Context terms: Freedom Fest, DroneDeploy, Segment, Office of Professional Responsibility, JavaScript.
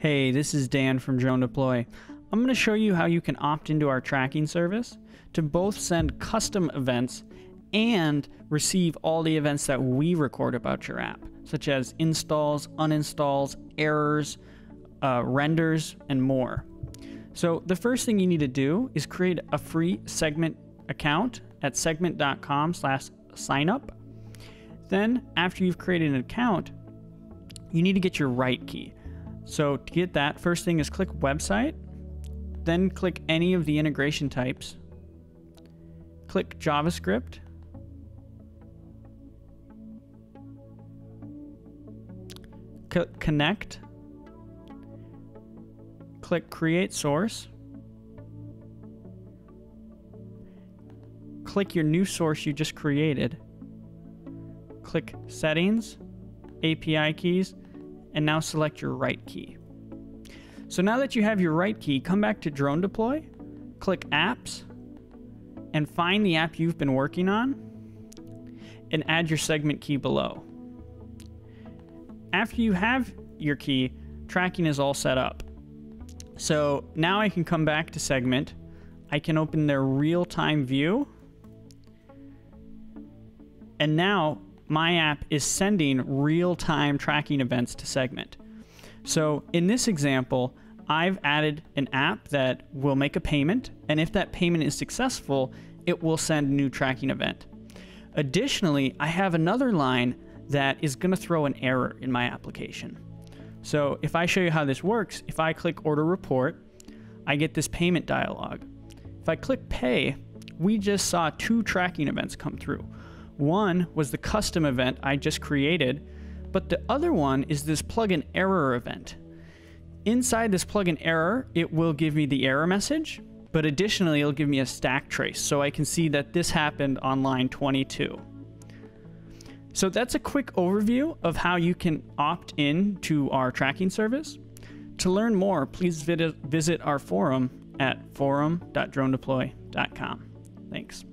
Hey, this is Dan from DroneDeploy. I'm going to show you how you can opt into our tracking service to both send custom events and receive all the events that we record about your app, such as installs, uninstalls, errors, renders, and more. So the first thing you need to do is create a free Segment account at segment.com/signup. Then after you've created an account, you need to get your write key. So to get that, first thing is click website, then click any of the integration types, click JavaScript, click connect, click create source, click your new source you just created, click settings, API keys, and now select your write key. So now that you have your write key, come back to DroneDeploy, click apps, and find the app you've been working on and add your segment key below. After you have your key, tracking is all set up. So now I can come back to Segment. I can open their real-time view. And now my app is sending real-time tracking events to Segment. So in this example, I've added an app that will make a payment, and if that payment is successful, it will send a new tracking event. Additionally, I have another line that is going to throw an error in my application. So if I show you how this works, if I click order report, I get this payment dialog. If I click pay, we just saw two tracking events come through. One was the custom event I just created, but the other one is this plugin error event. Inside this plugin error, it will give me the error message, but additionally, it'll give me a stack trace so I can see that this happened on line 22. So that's a quick overview of how you can opt in to our tracking service. To learn more, please visit our forum at forum.dronedeploy.com. Thanks.